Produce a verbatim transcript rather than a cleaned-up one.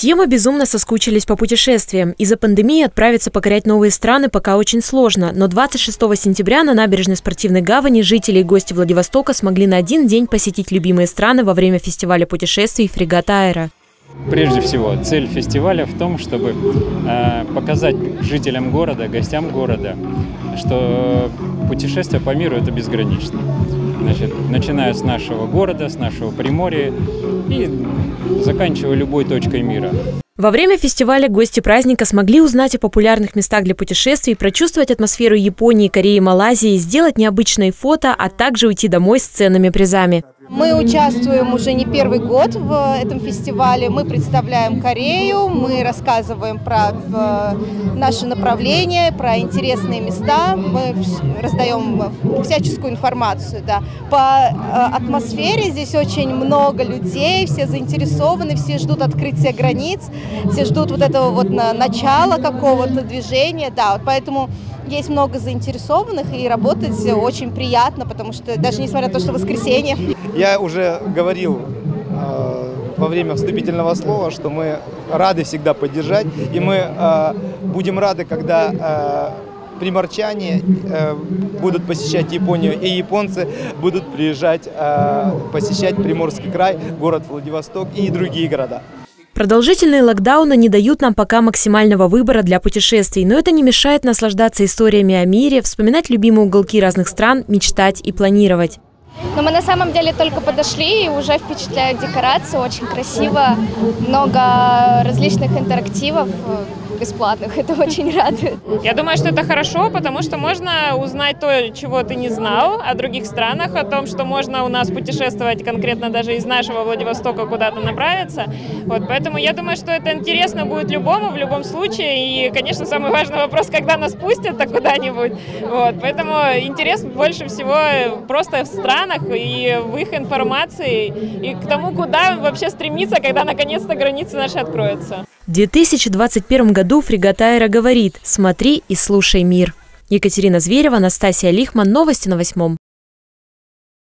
Все мы безумно соскучились по путешествиям. Из-за пандемии отправиться покорять новые страны пока очень сложно. Но двадцать шестого сентября на набережной Спортивной гавани жители и гости Владивостока смогли на один день посетить любимые страны во время фестиваля путешествий «Fregat Aero». Прежде всего, цель фестиваля в том, чтобы э, показать жителям города, гостям города, что путешествие по миру – это безгранично. Значит, начиная с нашего города, с нашего Приморья и заканчивая любой точкой мира. Во время фестиваля гости праздника смогли узнать о популярных местах для путешествий, прочувствовать атмосферу Японии, Кореи, Малайзии, сделать необычные фото, а также уйти домой с ценными призами. Мы участвуем уже не первый год в этом фестивале. Мы представляем Корею, мы рассказываем про наши направления, про интересные места. Мы раздаем всяческую информацию. Да. По атмосфере здесь очень много людей, все заинтересованы, все ждут открытия границ, все ждут вот этого вот начала какого-то движения. Да, вот поэтому есть много заинтересованных, и работать очень приятно, потому что даже несмотря на то, что воскресенье. Я уже говорил э, во время вступительного слова, что мы рады всегда поддержать, и мы э, будем рады, когда э, приморчане э, будут посещать Японию, и японцы будут приезжать э, посещать Приморский край, город Владивосток и другие города. Продолжительные локдауны не дают нам пока максимального выбора для путешествий, но это не мешает наслаждаться историями о мире, вспоминать любимые уголки разных стран, мечтать и планировать. Но мы на самом деле только подошли и уже впечатляют декорации, очень красиво, много различных интерактивов бесплатных, это очень радует. Я думаю, что это хорошо, потому что можно узнать то, чего ты не знал о других странах, о том, что можно у нас путешествовать конкретно даже из нашего Владивостока куда-то направиться. Вот, поэтому я думаю, что это интересно будет любому в любом случае. И, конечно, самый важный вопрос, когда нас пустят-то куда-нибудь. Вот, поэтому интерес больше всего просто в странах и в их информации, и к тому, куда вообще стремиться, когда наконец-то границы наши откроются. В две тысячи двадцать первом году Fregat Aero говорит: смотри и слушай мир. Екатерина Зверева, Анастасия Лихман. Новости на восьмом.